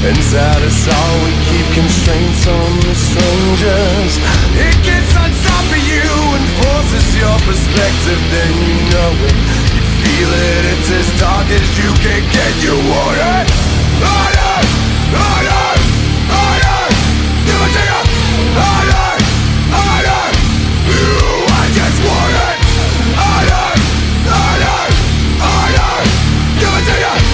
Inside us all, we keep constraints on the strangers. It gets on top of you and forces your perspective. Then you know it, you feel it, it's as dark as you can get. You want it, order, order, order. You take up, order, order. You, I just want it, order, order, order. You take up, order.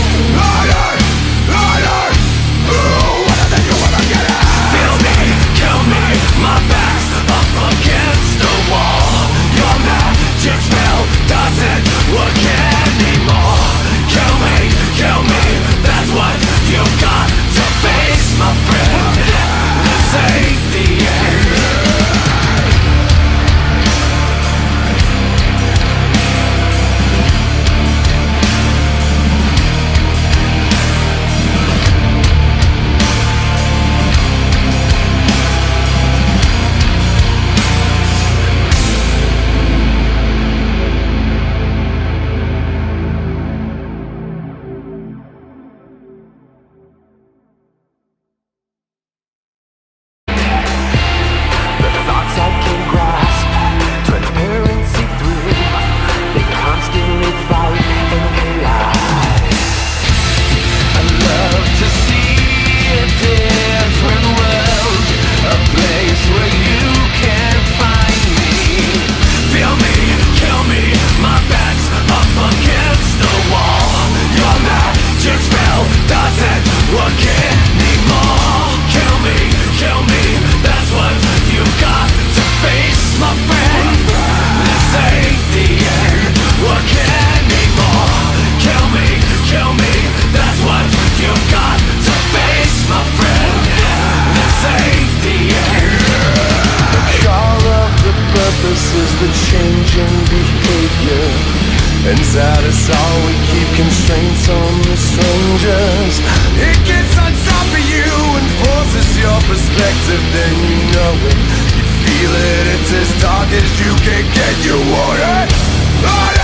Inside us all, we keep constraints on the strangers. It gets on top of you and forces your perspective. Then you know it, you feel it, it's as dark as you can get. You want it?